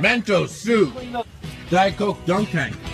Mentos soup, Diet Coke dunk tank.